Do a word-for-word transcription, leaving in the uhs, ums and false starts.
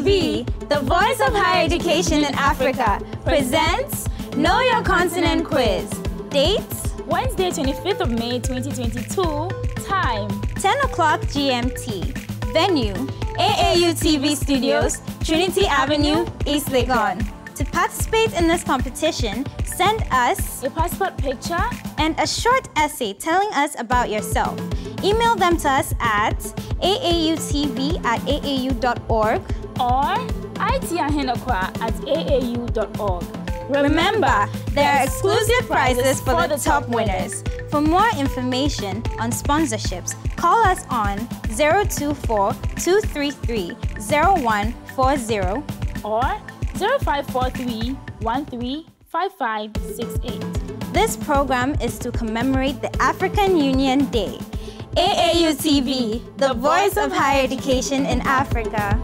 A A U T V, the voice of higher education in Africa, presents Know Your Continent Quiz. Dates: Wednesday, twenty-fifth of May, twenty twenty-two. Time: ten o'clock G M T. Venue: A A U T V Studios, Trinity Avenue, East Legon. To participate in this competition, send us your passport picture and a short essay telling us about yourself. Email them to us at A A U T V at A A U dot org or I T A H E N O K W A at A A U dot org. Remember, there are exclusive prizes for the top winners. For more information on sponsorships, call us on zero two four, two three three, zero one four zero or zero five four three, one three five five six eight. This program is to commemorate the African Union Day. A A U T V, the voice of higher education in Africa.